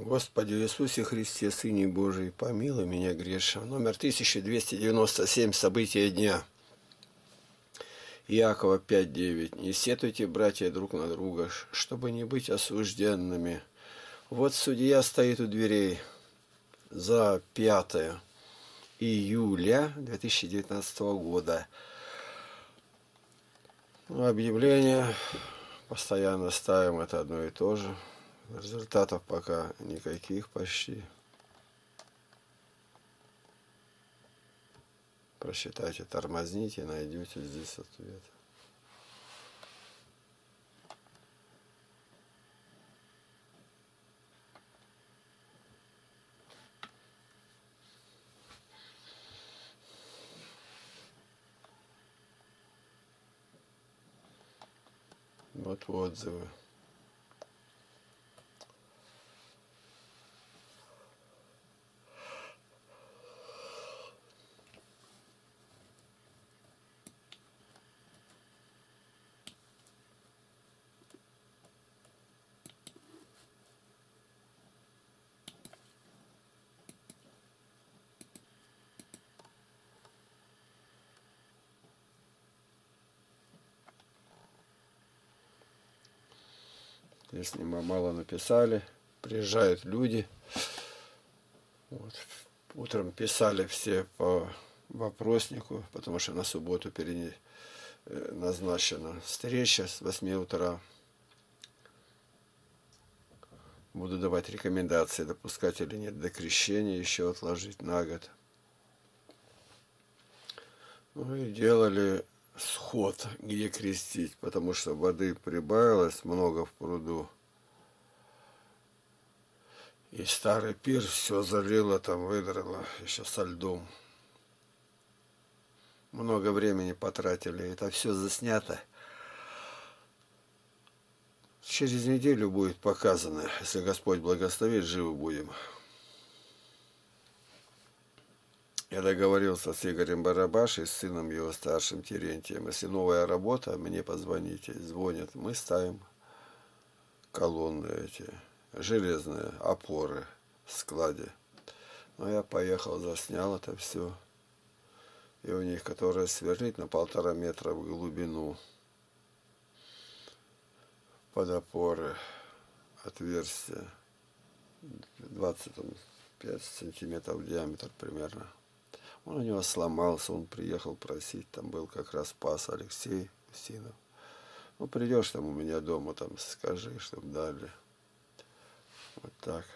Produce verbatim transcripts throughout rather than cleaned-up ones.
Господи Иисусе Христе, Сыне Божий, помилуй меня грешного. Номер тысяча двести девяносто семь. События дня. Иакова пять девять. Не сетуйте, братья, друг на друга, чтобы не быть осужденными. Вот судья стоит у дверей. За пятое июля две тысячи девятнадцатого года. Объявление. Постоянно ставим это одно и то же. Результатов пока никаких почти. Прочитайте, тормозните, найдете здесь ответ. Вот отзывы. Если мало написали, приезжают люди. Вот. Утром писали все по вопроснику, потому что на субботу перене... назначена встреча с восьми утра. Буду давать рекомендации, допускать или нет до крещения, еще отложить на год. Ну и делали сход, где крестить, потому что воды прибавилось много в пруду. И старый пир все залило, там выдрало, еще со льдом. Много времени потратили, это все заснято. Через неделю будет показано, если Господь благословит, живы будем. Я договорился с Игорем Барабаш и с сыном его старшим Терентием. Если новая работа, мне позвоните. Звонят. Мы ставим колонны эти, железные опоры в складе. Но я поехал, заснял это все. И у них, которые сверлить на полтора метра в глубину под опоры отверстия. двадцать пять сантиметров в диаметр примерно. Он у него сломался, он приехал просить, там был как раз пас Алексей Усинов. Ну, придешь там у меня дома, там скажи, чтобы дали. Вот так.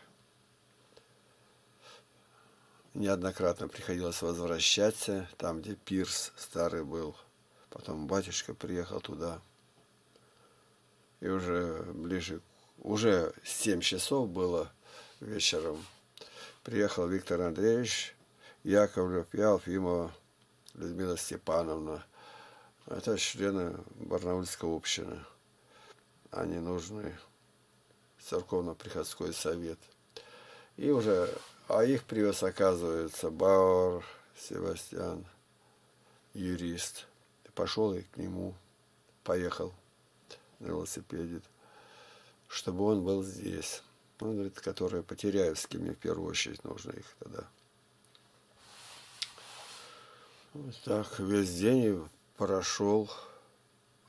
Неоднократно приходилось возвращаться, там, где пирс старый был. Потом батюшка приехал туда. И уже ближе, уже семь часов было вечером. Приехал Виктор Андреевич Яковлев и Алфимова Людмила Степановна. Это члены Барнаульской общины. Они нужны в церковно-приходской совет. И уже, а их привез, оказывается, Бауэр Себастьян, юрист. Пошел и к нему, поехал на велосипеде, чтобы он был здесь. Он говорит, которые по Теряевски, мне в первую очередь нужно их тогда. Вот так весь день прошел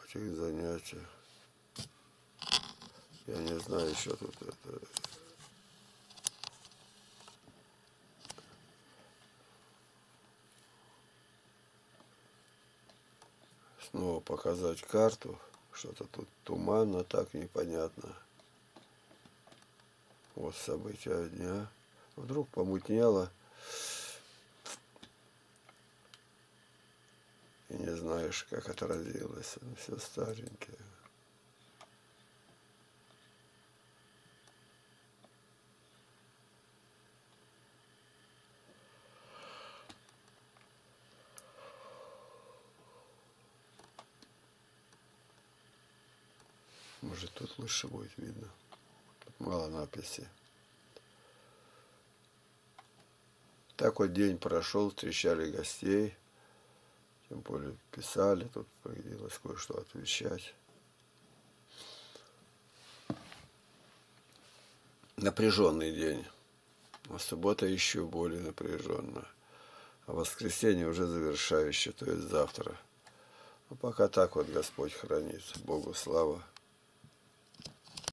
этих занятий. Я не знаю, что тут это. Снова показать карту. Что-то тут туманно, так непонятно. Вот события дня. Вдруг помутнело. И не знаешь, как отразилось. Оно все старенькое. Может, тут лучше будет видно. Мало надписи. Так вот день прошел, встречали гостей, тем более писали, тут приходилось кое-что отвечать. напряженный день. А суббота еще более напряженная. А воскресенье уже завершающее, то есть завтра. Ну, пока так вот Господь хранит. Богу слава.